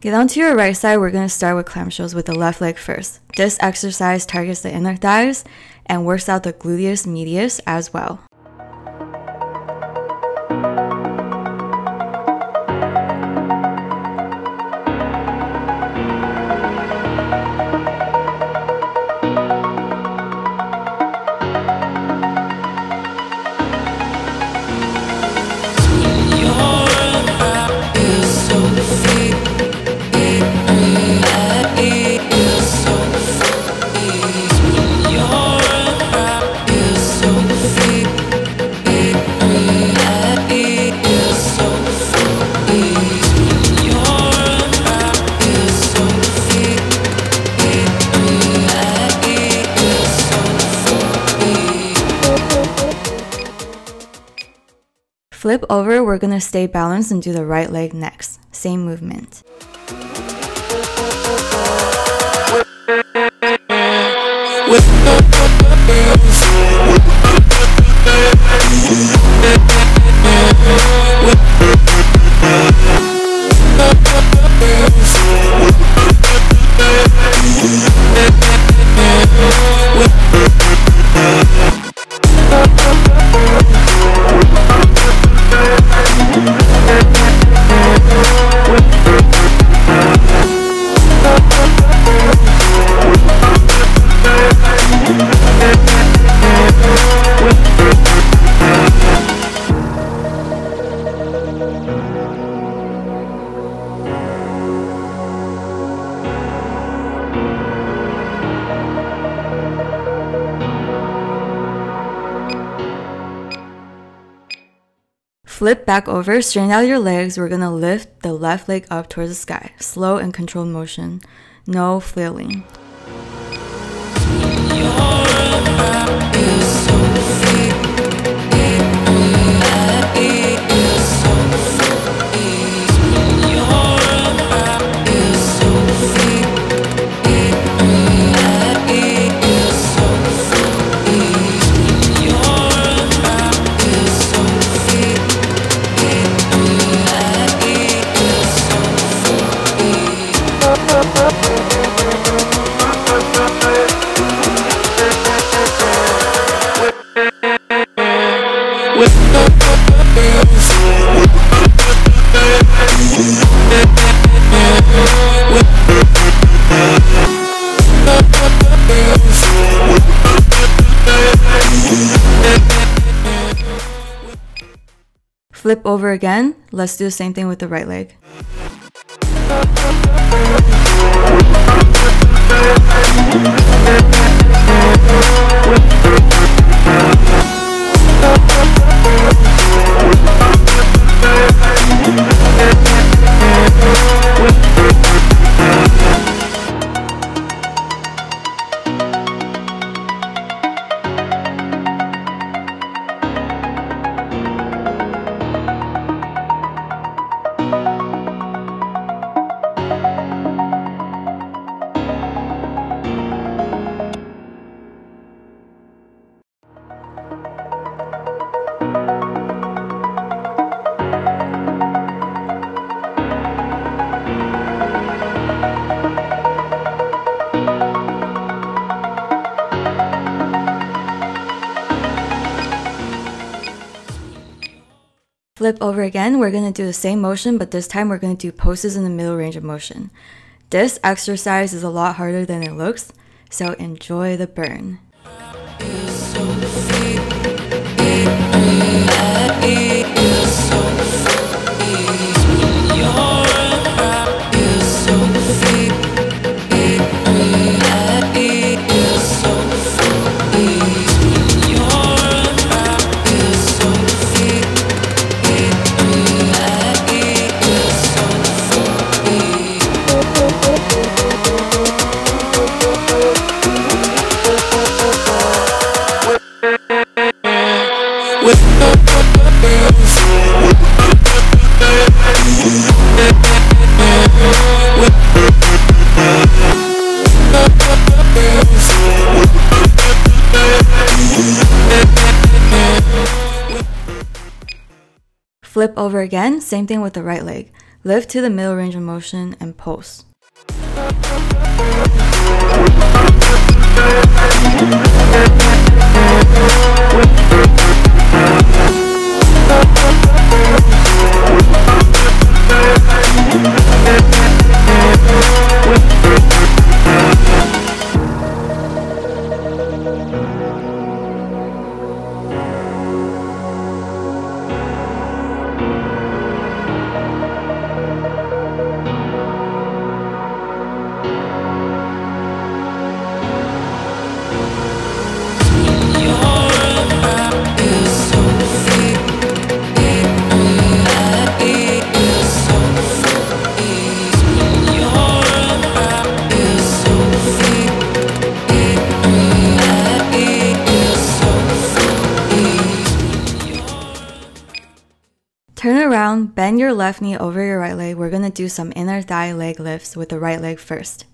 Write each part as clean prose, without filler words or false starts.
Get onto your right side, we're going to start with clamshells with the left leg first. This exercise targets the inner thighs and works out the gluteus medius as well. Flip over, we're gonna stay balanced and do the right leg next. Same movement. Flip back over, straighten out your legs, we're gonna lift the left leg up towards the sky. Slow and controlled motion, no flailing. Flip over again. Let's do the same thing with the right leg. Flip over again, we're going to do the same motion, but this time we're going to do poses in the middle range of motion. This exercise is a lot harder than it looks, so enjoy the burn. Flip over again, same thing with the right leg. Lift to the middle range of motion and pulse. Turn around, bend your left knee over your right leg. We're going to do some inner thigh leg lifts with the right leg first.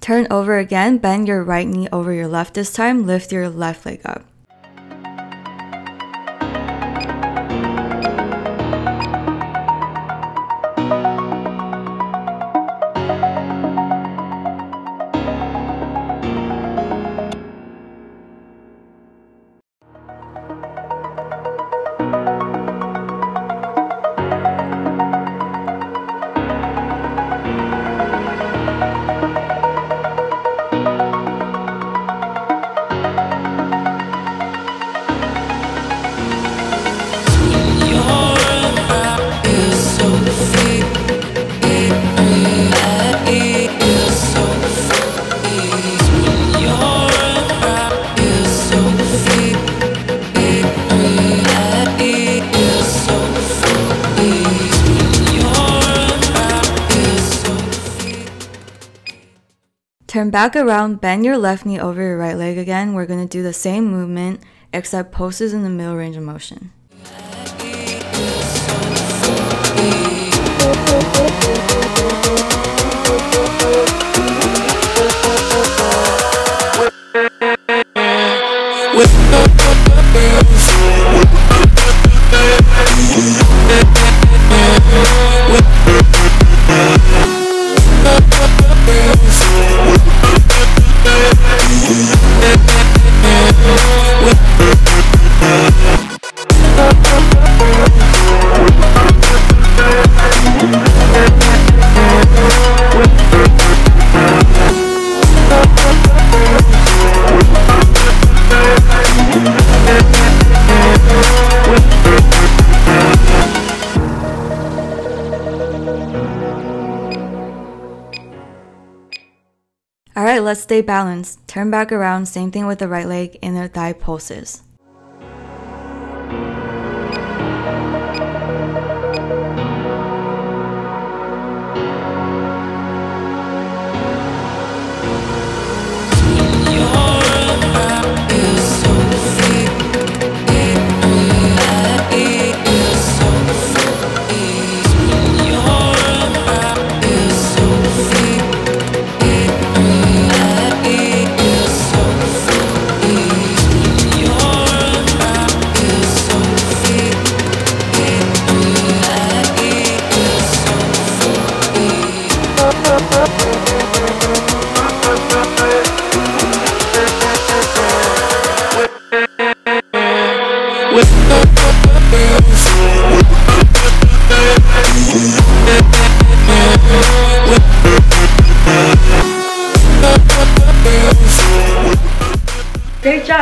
Turn over again, bend your right knee over your left this time, lift your left leg up. Turn back around, bend your left knee over your right leg again. We're going to do the same movement, except pulses in the middle range of motion. Alright, let's stay balanced. Turn back around, same thing with the right leg, inner thigh pulses. Great job.